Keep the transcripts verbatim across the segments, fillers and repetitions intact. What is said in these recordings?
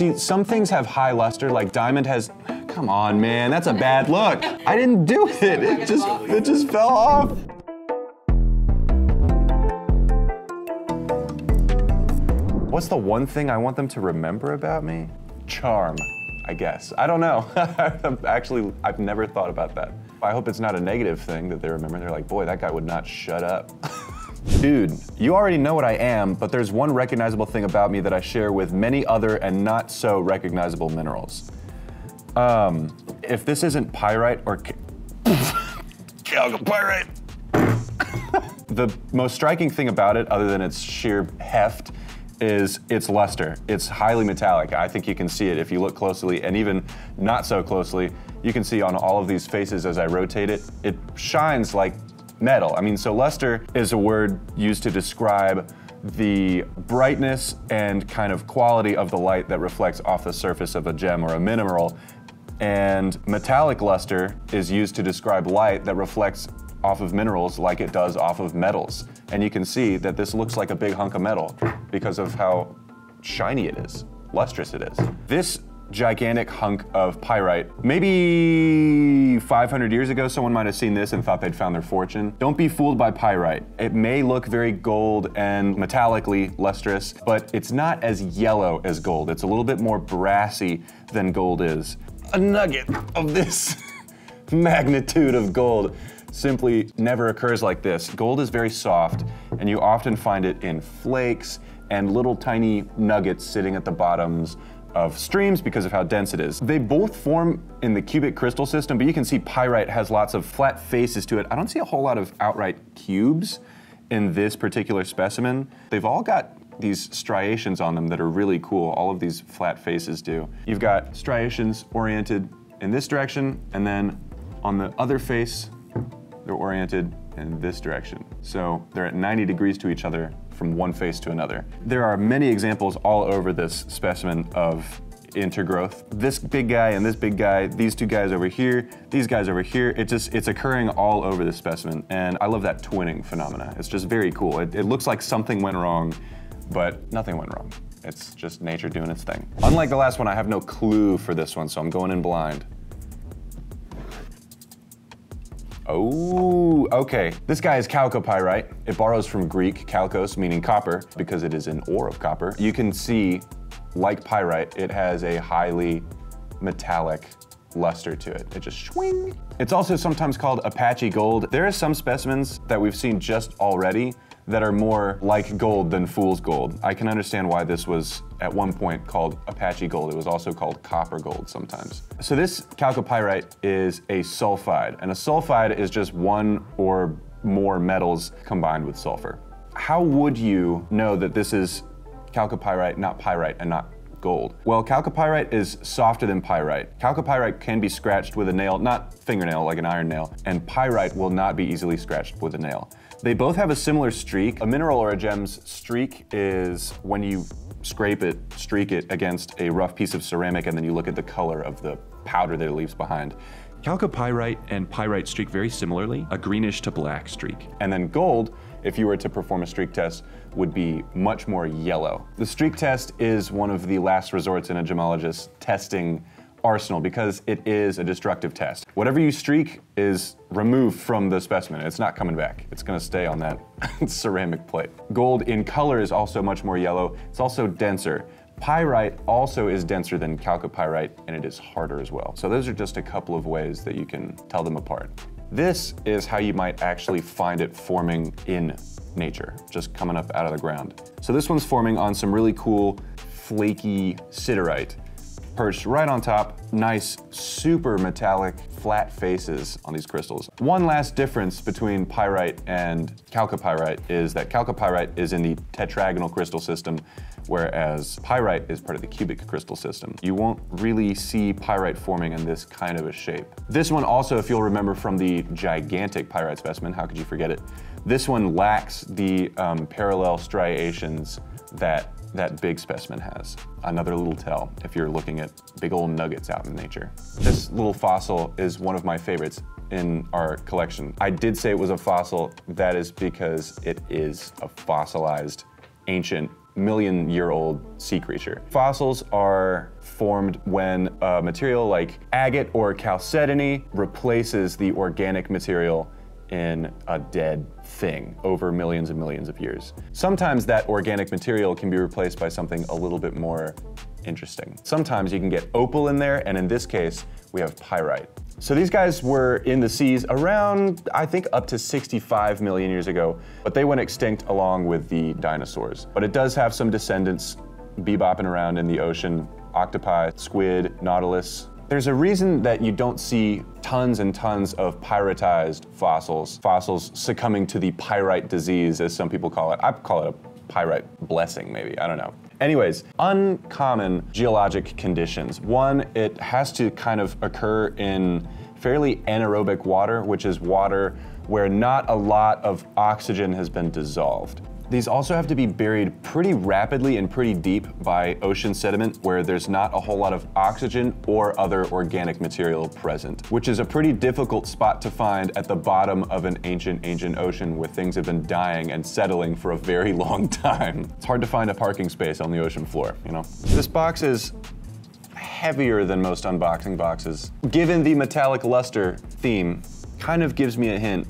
See, some things have high luster, like diamond has, come on, man, that's a bad look. I didn't do it, it just, it just fell off. What's the one thing I want them to remember about me? Charm, I guess. I don't know. Actually, I've never thought about that. I hope it's not a negative thing that they remember. They're like, boy, that guy would not shut up. Dude, you already know what I am, but there's one recognizable thing about me that I share with many other and not so recognizable minerals. Um, if this isn't pyrite or chalcopyrite, the most striking thing about it, other than its sheer heft, is its luster. It's highly metallic. I think you can see it if you look closely, and even not so closely. You can see on all of these faces as I rotate it, it shines like metal. I mean, so luster is a word used to describe the brightness and kind of quality of the light that reflects off the surface of a gem or a mineral. And metallic luster is used to describe light that reflects off of minerals like it does off of metals. And you can see that this looks like a big hunk of metal because of how shiny it is, lustrous it is. This gigantic hunk of pyrite. Maybe five hundred years ago, someone might have seen this and thought they'd found their fortune. Don't be fooled by pyrite. It may look very gold and metallically lustrous, but it's not as yellow as gold. It's a little bit more brassy than gold is. A nugget of this magnitude of gold simply never occurs like this. Gold is very soft, and you often find it in flakes and little tiny nuggets sitting at the bottoms of streams because of how dense it is. They both form in the cubic crystal system, but you can see pyrite has lots of flat faces to it. I don't see a whole lot of outright cubes in this particular specimen. They've all got these striations on them that are really cool. All of these flat faces do. You've got striations oriented in this direction, and then on the other face, they're oriented in this direction. So they're at ninety degrees to each other from one face to another. There are many examples all over this specimen of intergrowth. This big guy and this big guy, these two guys over here, these guys over here, it just, it's occurring all over the specimen. And I love that twinning phenomena. It's just very cool. It, it looks like something went wrong, but nothing went wrong. It's just nature doing its thing. Unlike the last one, I have no clue for this one, so I'm going in blind. Oh, okay. This guy is chalcopyrite. It borrows from Greek, chalcos, meaning copper, because it is an ore of copper. You can see, like pyrite, it has a highly metallic luster to it. It just swing. It's also sometimes called Apache gold. There are some specimens that we've seen just already that are more like gold than fool's gold. I can understand why this was at one point called Apache gold. It was also called copper gold sometimes. So this chalcopyrite is a sulfide, and a sulfide is just one or more metals combined with sulfur. How would you know that this is chalcopyrite, not pyrite, and not gold? Well, chalcopyrite is softer than pyrite. Chalcopyrite can be scratched with a nail, not fingernail, like an iron nail, and pyrite will not be easily scratched with a nail. They both have a similar streak. A mineral or a gem's streak is when you scrape it, streak it against a rough piece of ceramic, and then you look at the color of the powder that it leaves behind. Chalcopyrite and pyrite streak very similarly, a greenish to black streak. And then gold, if you were to perform a streak test, would be much more yellow. The streak test is one of the last resorts in a gemologist's testing arsenal because it is a destructive test. Whatever you streak is removed from the specimen. It's not coming back. It's gonna stay on that ceramic plate. Gold in color is also much more yellow. It's also denser. Pyrite also is denser than chalcopyrite, and it is harder as well. So those are just a couple of ways that you can tell them apart. This is how you might actually find it forming in nature, just coming up out of the ground. So this one's forming on some really cool flaky siderite, perched right on top, nice, super metallic, flat faces on these crystals. One last difference between pyrite and chalcopyrite is that chalcopyrite is in the tetragonal crystal system, whereas pyrite is part of the cubic crystal system. You won't really see pyrite forming in this kind of a shape. This one also, if you'll remember from the gigantic pyrite specimen, how could you forget it? This one lacks the um, parallel striations that that big specimen has. Another little tell if you're looking at big old nuggets out in nature. This little fossil is one of my favorites in our collection. I did say it was a fossil. That is because it is a fossilized ancient million year old sea creature. Fossils are formed when a material like agate or chalcedony replaces the organic material in a dead thing over millions and millions of years. Sometimes that organic material can be replaced by something a little bit more interesting. Sometimes you can get opal in there, and in this case, we have pyrite. So these guys were in the seas around, I think, up to sixty-five million years ago, but they went extinct along with the dinosaurs. But it does have some descendants bebopping around in the ocean: octopi, squid, nautilus. There's a reason that you don't see tons and tons of pyritized fossils, fossils succumbing to the pyrite disease, as some people call it. I call it a pyrite blessing, maybe, I don't know. Anyways, uncommon geologic conditions. One, it has to kind of occur in fairly anaerobic water, which is water where not a lot of oxygen has been dissolved. These also have to be buried pretty rapidly and pretty deep by ocean sediment where there's not a whole lot of oxygen or other organic material present, which is a pretty difficult spot to find at the bottom of an ancient, ancient ocean where things have been dying and settling for a very long time. It's hard to find a parking space on the ocean floor, you know? This box is heavier than most unboxing boxes. Given the metallic luster theme, kind of gives me a hint.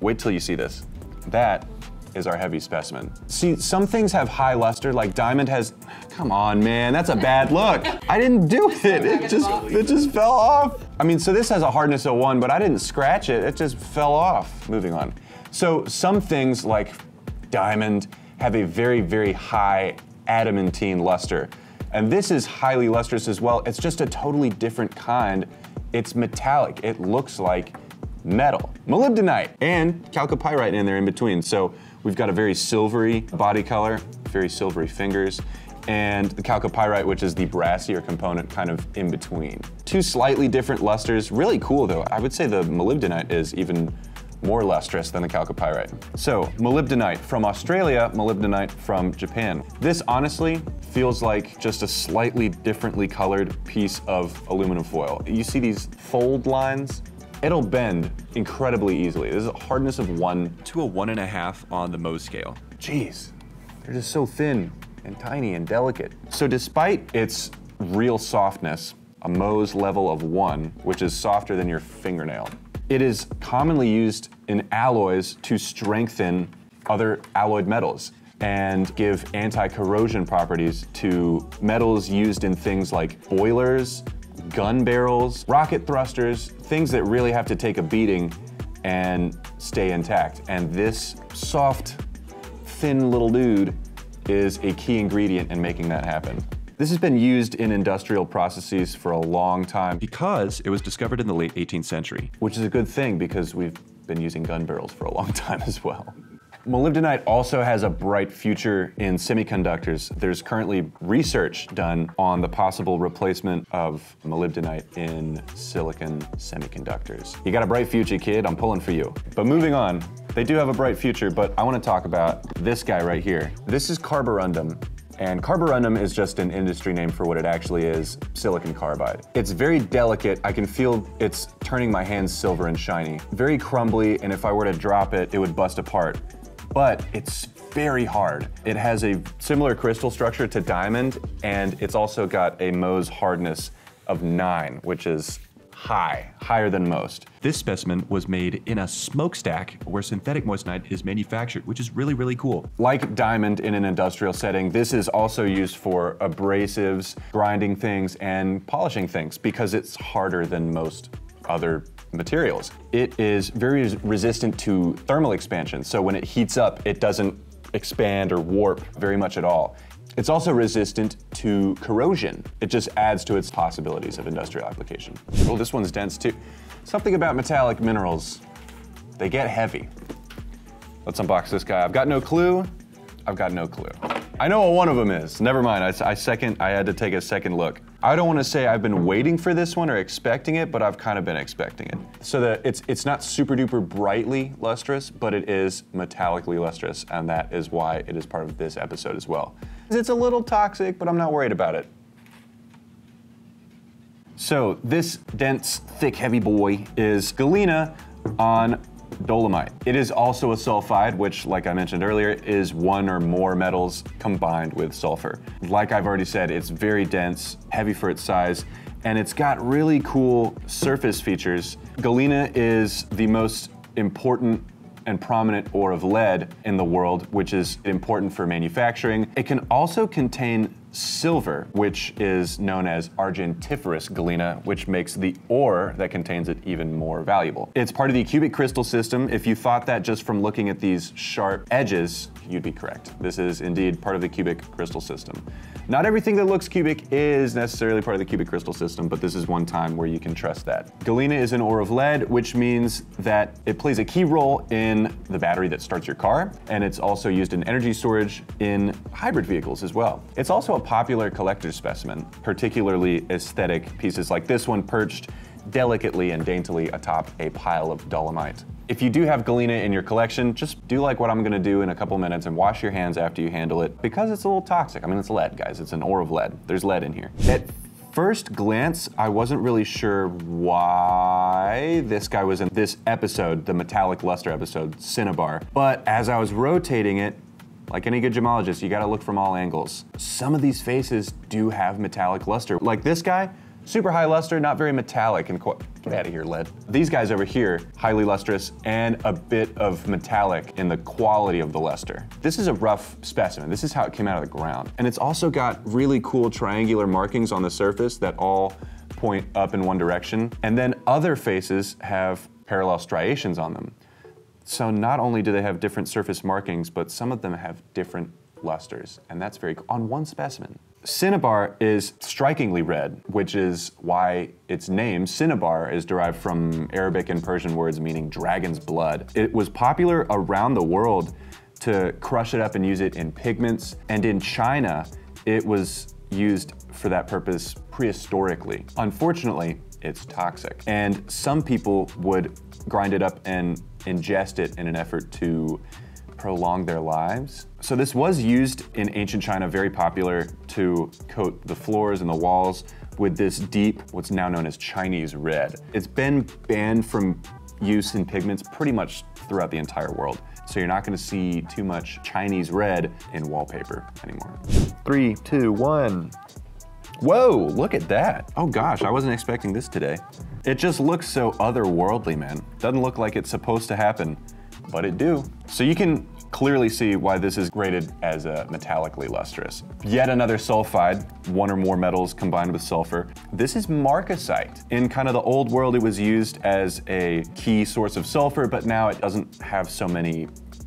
Wait till you see this. That is our heavy specimen. See, some things have high luster, like diamond has, come on, man, that's a bad look. I didn't do it, it just, it just fell off. I mean, so this has a hardness of one, but I didn't scratch it, it just fell off. Moving on. So some things like diamond have a very, very high adamantine luster. And this is highly lustrous as well. It's just a totally different kind. It's metallic, it looks like metal. Molybdenite and chalcopyrite in there in between. So we've got a very silvery body color, very silvery fingers, and the chalcopyrite, which is the brassier component, kind of in between. Two slightly different lusters. Really cool though. I would say the molybdenite is even more lustrous than the chalcopyrite. So molybdenite from Australia, molybdenite from Japan. This honestly feels like just a slightly differently colored piece of aluminum foil. You see these fold lines? It'll bend incredibly easily. This is a hardness of one to a one and a half on the Mohs scale. Jeez, they're just so thin and tiny and delicate. So despite its real softness, a Mohs level of one, which is softer than your fingernail, it is commonly used in alloys to strengthen other alloyed metals and give anti-corrosion properties to metals used in things like boilers, gun barrels, rocket thrusters, things that really have to take a beating and stay intact. And this soft, thin little dude is a key ingredient in making that happen. This has been used in industrial processes for a long time because it was discovered in the late eighteenth century. Which is a good thing because we've been using gun barrels for a long time as well. Molybdenite also has a bright future in semiconductors. There's currently research done on the possible replacement of molybdenite in silicon semiconductors. You got a bright future, kid, I'm pulling for you. But moving on, they do have a bright future, but I want to talk about this guy right here. This is carborundum. And carborundum is just an industry name for what it actually is, silicon carbide. It's very delicate. I can feel it's turning my hands silver and shiny. Very crumbly, and if I were to drop it, it would bust apart. But it's very hard. It has a similar crystal structure to diamond, and it's also got a Mohs hardness of nine, which is high, higher than most. This specimen was made in a smokestack where synthetic moissanite is manufactured, which is really, really cool. Like diamond in an industrial setting, this is also used for abrasives, grinding things, and polishing things because it's harder than most other materials. It is very resistant to thermal expansion, so when it heats up, it doesn't expand or warp very much at all. It's also resistant to corrosion. It just adds to its possibilities of industrial application. Well, this one's dense too. Something about metallic minerals, they get heavy. Let's unbox this guy. I've got no clue. I've got no clue. I know what one of them is. Never mind, I, I second, I had to take a second look. I don't want to say I've been waiting for this one or expecting it, but I've kind of been expecting it. So that it's, it's not super duper brightly lustrous, but it is metallically lustrous, and that is why it is part of this episode as well. It's a little toxic, but I'm not worried about it. So this dense, thick, heavy boy is galena on dolomite. It is also a sulfide, which, like I mentioned earlier, is one or more metals combined with sulfur. Like I've already said, it's very dense, heavy for its size, and it's got really cool surface features. Galena is the most important and prominent ore of lead in the world, which is important for manufacturing. It can also contain silver, which is known as argentiferous galena, which makes the ore that contains it even more valuable. It's part of the cubic crystal system. If you thought that just from looking at these sharp edges, you'd be correct. This is indeed part of the cubic crystal system. Not everything that looks cubic is necessarily part of the cubic crystal system, but this is one time where you can trust that. Galena is an ore of lead, which means that it plays a key role in the battery that starts your car, and it's also used in energy storage in hybrid vehicles as well. It's also a popular collector's specimen, particularly aesthetic pieces like this one perched delicately and daintily atop a pile of dolomite. If you do have galena in your collection, just do like what I'm gonna do in a couple minutes and wash your hands after you handle it, because it's a little toxic. I mean, it's lead, guys. It's an ore of lead. There's lead in here. At first glance, I wasn't really sure why this guy was in this episode, the metallic luster episode, cinnabar. But as I was rotating it, like any good gemologist, you gotta look from all angles. Some of these faces do have metallic luster. Like this guy, super high luster, not very metallic, and quite, get out of here, lead. These guys over here, highly lustrous, and a bit of metallic in the quality of the luster. This is a rough specimen. This is how it came out of the ground. And it's also got really cool triangular markings on the surface that all point up in one direction. And then other faces have parallel striations on them. So not only do they have different surface markings, but some of them have different lusters, and that's very cool on one specimen. Cinnabar is strikingly red, which is why its name, cinnabar, is derived from Arabic and Persian words meaning dragon's blood. It was popular around the world to crush it up and use it in pigments, and in China, it was used for that purpose prehistorically. Unfortunately, it's toxic, and some people would grind it up and ingest it in an effort to prolong their lives. So this was used in ancient China, very popular, to coat the floors and the walls with this deep, what's now known as Chinese red. It's been banned from use in pigments pretty much throughout the entire world. So you're not gonna see too much Chinese red in wallpaper anymore. Three, two, one. Whoa, look at that. Oh gosh, I wasn't expecting this today. It just looks so otherworldly, man. Doesn't look like it's supposed to happen, but it do. So you can clearly see why this is graded as a metallically lustrous. Yet another sulfide, one or more metals combined with sulfur. This is marcasite. In kind of the old world, it was used as a key source of sulfur, but now it doesn't have so many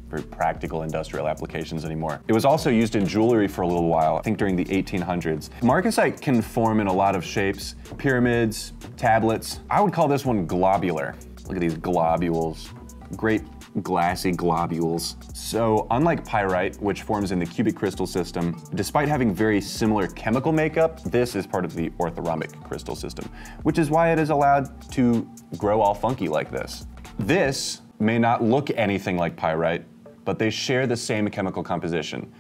for practical industrial applications anymore. It was also used in jewelry for a little while, I think during the eighteen hundreds. Marcasite can form in a lot of shapes, pyramids, tablets. I would call this one globular. Look at these globules, great glassy globules. So unlike pyrite, which forms in the cubic crystal system, despite having very similar chemical makeup, this is part of the orthorhombic crystal system, which is why it is allowed to grow all funky like this. This may not look anything like pyrite, but they share the same chemical composition.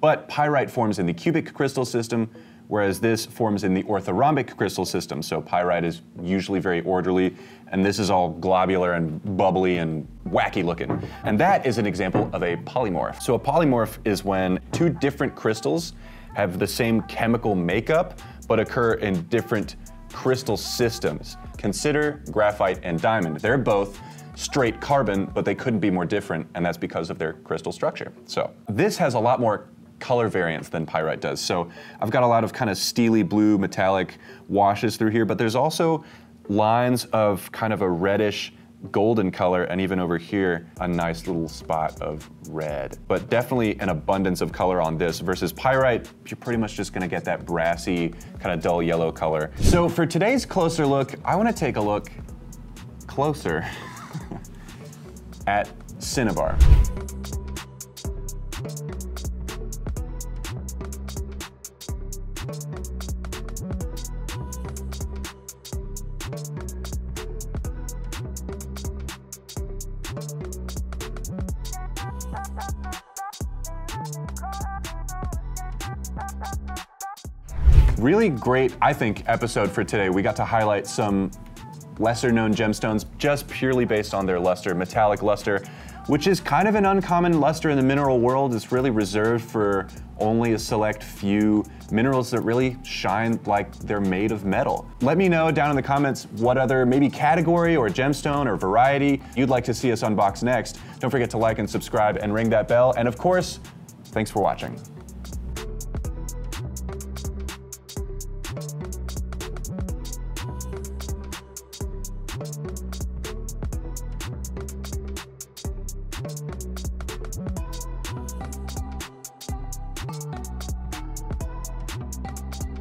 But pyrite forms in the cubic crystal system, whereas this forms in the orthorhombic crystal system. So pyrite is usually very orderly, and this is all globular and bubbly and wacky looking. And that is an example of a polymorph. So a polymorph is when two different crystals have the same chemical makeup, but occur in different crystal systems. Consider graphite and diamond. They're both straight carbon, but they couldn't be more different, and that's because of their crystal structure. So this has a lot more color variance than pyrite does. So I've got a lot of kind of steely blue metallic washes through here, but there's also lines of kind of a reddish golden color, and even over here, a nice little spot of red. But definitely an abundance of color on this versus pyrite, you're pretty much just gonna get that brassy, kind of dull yellow color. So for today's closer look, I wanna take a look closer at cinnabar. Really great, I think, episode for today. We got to highlight some lesser known gemstones just purely based on their luster, metallic luster, which is kind of an uncommon luster in the mineral world. It's really reserved for only a select few minerals that really shine like they're made of metal. Let me know down in the comments what other maybe category or gemstone or variety you'd like to see us unbox next. Don't forget to like and subscribe and ring that bell. And of course, thanks for watching.